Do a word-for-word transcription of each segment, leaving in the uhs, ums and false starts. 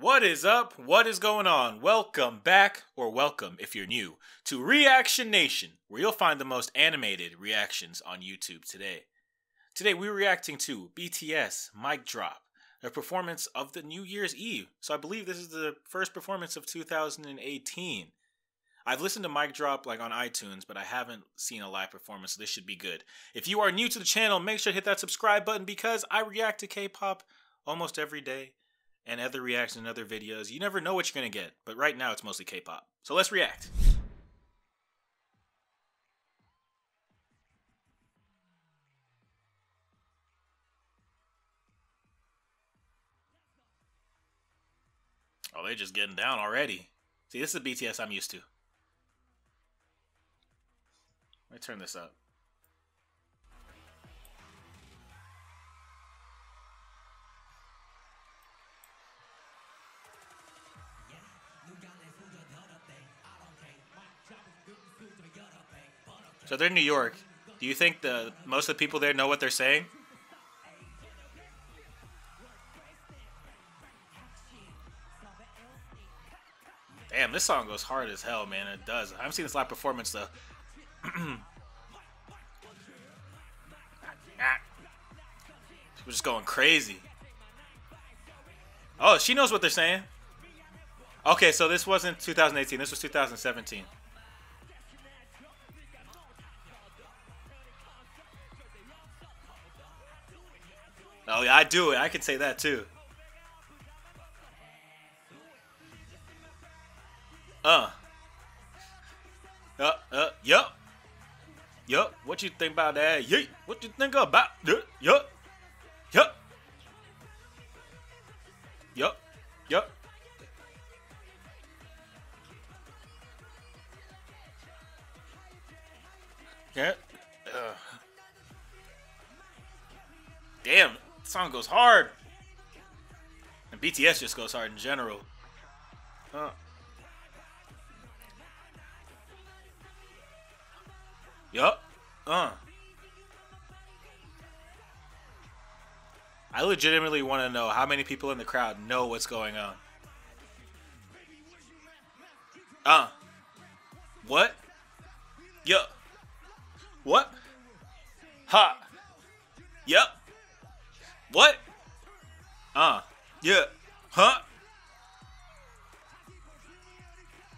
What is up? What is going on? Welcome back, or welcome if you're new, to Reaction Nation, where you'll find the most animated reactions on YouTube today. Today we're reacting to B T S, Mic Drop, their performance of the New Year's Eve. So I believe this is the first performance of two thousand eighteen. I've listened to Mic Drop like on iTunes, but I haven't seen a live performance, so this should be good. If you are new to the channel, make sure to hit that subscribe button because I react to K-pop almost every day. And other reactions and other videos. You never know what you're gonna get, but right now it's mostly K-pop. So let's react. Oh, they're just getting down already. See, this is the B T S I'm used to. Let me turn this up. So they're in New York. Do you think the most of the people there know what they're saying? Damn, this song goes hard as hell, man. It does. I haven't seen this live performance though. We're just going crazy. Oh, she knows what they're saying. Okay, so this wasn't two thousand eighteen. This was two thousand seventeen. Oh, yeah, I do it. I can say that, too. Uh. Uh, uh, yup. Yup. What you think about that? Yeet. What you think about that? Yup. Yup. Yup. Yup. Yeah. Uh. Damn. Song goes hard, and B T S just goes hard in general. Huh. Yup. Uh. I legitimately want to know how many people in the crowd know what's going on. Uh. What? Yup. What? Ha. Yup. What? Uh, yeah, huh?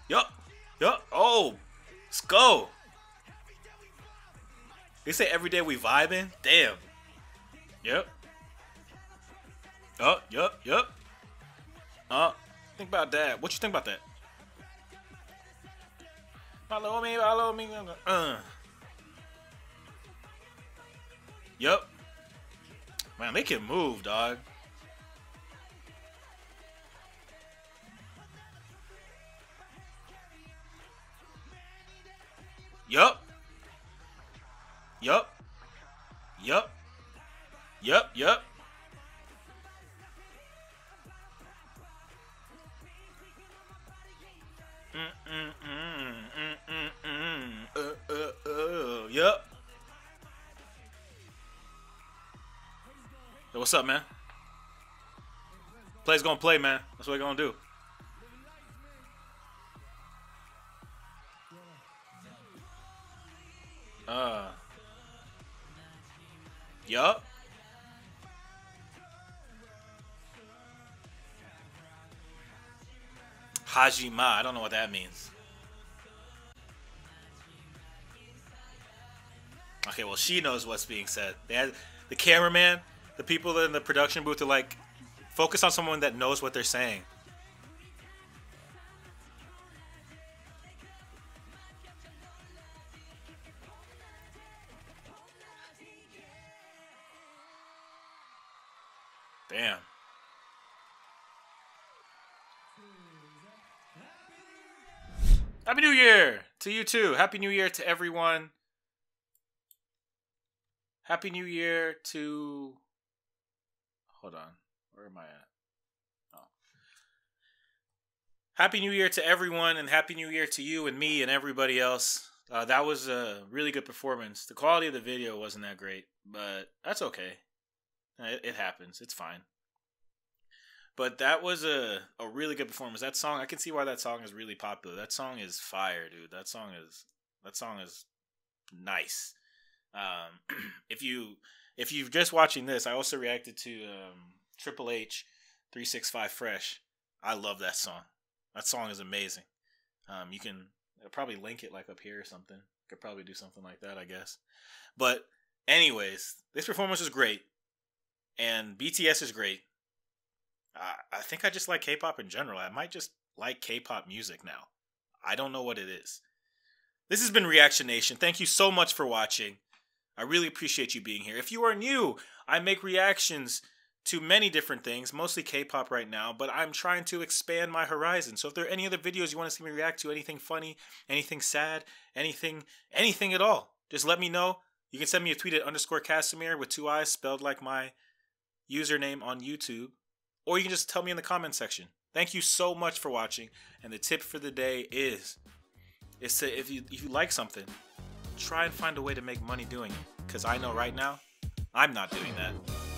Yup, yup, oh, let's go. They say every day we vibing? Damn. Yep. Oh, yup, yup. Uh, think about that. What you think about that? Follow me, follow me. Uh. Yup. Man, they can move, dog. Yup. Yup. Yup. Yup. Yup. Mm mm mm mm mm mm. Uh uh uh. Yup. Yo, what's up, man? Play's gonna play, man. That's what we're gonna do. Uh. Yup. Hajima. I don't know what that means. Okay, well, she knows what's being said. They had the cameraman. The people in the production booth are like, focus on someone that knows what they're saying. Damn. Happy New Year to you too. Happy New Year to everyone. Happy New Year to... Hold on. Where am I at? Oh. Happy New Year to everyone, and Happy New Year to you and me and everybody else. Uh, that was a really good performance. The quality of the video wasn't that great, but that's okay. It, it happens. It's fine. But that was a, a really good performance. That song, I can see why that song is really popular. That song is fire, dude. That song is that song is nice. Um, if you if you're just watching this, I also reacted to um, Triple H, three sixty-five Fresh. I love that song. That song is amazing. Um, you can I'll probably link it like up here or something. Could probably do something like that, I guess. But anyways, this performance is great, and B T S is great. I, I think I just like K-pop in general. I might just like K-pop music now. I don't know what it is. This has been Reaction Nation. Thank you so much for watching. I really appreciate you being here. If you are new, I make reactions to many different things, mostly K-pop right now, but I'm trying to expand my horizon. So if there are any other videos you want to see me react to, anything funny, anything sad, anything, anything at all, just let me know. You can send me a tweet at underscore Casimir with two I's spelled like my username on YouTube, or you can just tell me in the comment section. Thank you so much for watching, and the tip for the day is, is to, if you, if you like something, try and find a way to make money doing it, because I know right now, I'm not doing that.